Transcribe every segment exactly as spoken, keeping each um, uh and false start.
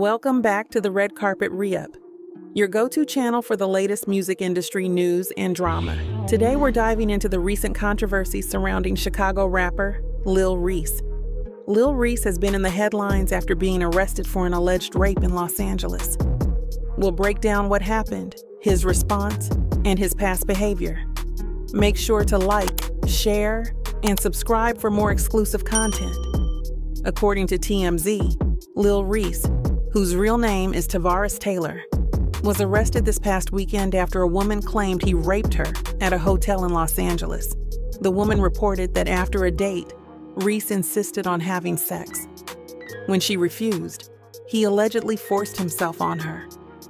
Welcome back to the Red Carpet Re-Up, your go-to channel for the latest music industry news and drama. Today we're diving into the recent controversy surrounding Chicago rapper Lil Reese. Lil Reese has been in the headlines after being arrested for an alleged rape in Los Angeles. We'll break down what happened, his response, and his past behavior. Make sure to like, share, and subscribe for more exclusive content. According to T M Z, Lil Reese, whose real name is Tavares Taylor, was arrested this past weekend after a woman claimed he raped her at a hotel in Los Angeles. The woman reported that after a date, Reese insisted on having sex. When she refused, he allegedly forced himself on her.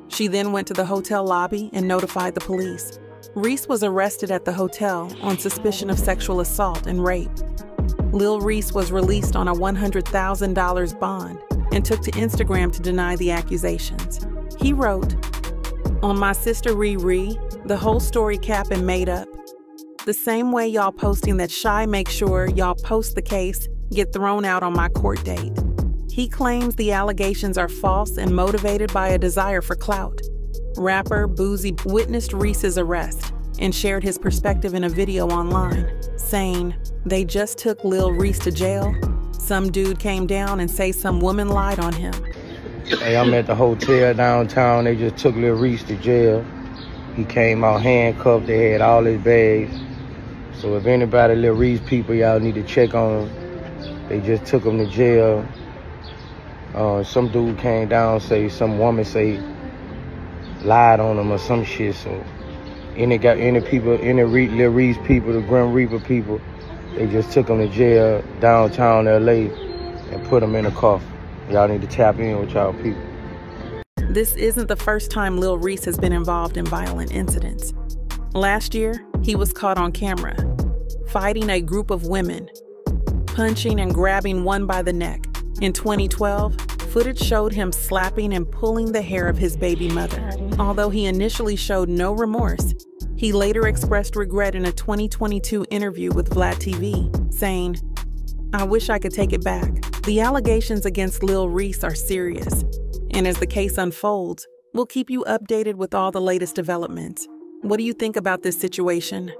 She then went to the hotel lobby and notified the police. Reese was arrested at the hotel on suspicion of sexual assault and rape. Lil Reese was released on a one hundred thousand dollar bond and took to Instagram to deny the accusations. He wrote, "On my sister Riri, the whole story cap and made up. The same way y'all posting that Shy make sure y'all post the case get thrown out on my court date." He claims the allegations are false and motivated by a desire for clout. Rapper Boosie witnessed Reese's arrest and shared his perspective in a video online, saying, "They just took Lil Reese to jail. Some dude came down and say some woman lied on him. Hey, I'm at the hotel downtown. They just took Lil Reese to jail. He came out handcuffed. They had all his bags. So if anybody, Lil Reese people, y'all need to check on him. They just took him to jail. Uh, some dude came down, say some woman say lied on him or some shit. So any got any people, any Re Lil Reese people, the Grim Reaper people, they just took him to jail downtown L A and put him in a coffin. Y'all need to tap in with y'all people." This isn't the first time Lil Reese has been involved in violent incidents. Last year, he was caught on camera fighting a group of women, punching and grabbing one by the neck. In twenty twelve, footage showed him slapping and pulling the hair of his baby mother. Although he initially showed no remorse, he later expressed regret in a twenty twenty-two interview with Vlad T V, saying, "I wish I could take it back." The allegations against Lil Reese are serious, and as the case unfolds, we'll keep you updated with all the latest developments. What do you think about this situation?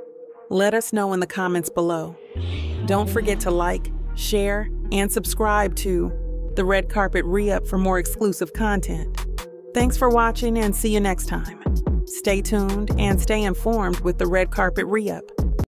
Let us know in the comments below. Don't forget to like, share, and subscribe to The Red Carpet Re-Up for more exclusive content. Thanks for watching and see you next time. Stay tuned and stay informed with The Red Carpet Re-Up.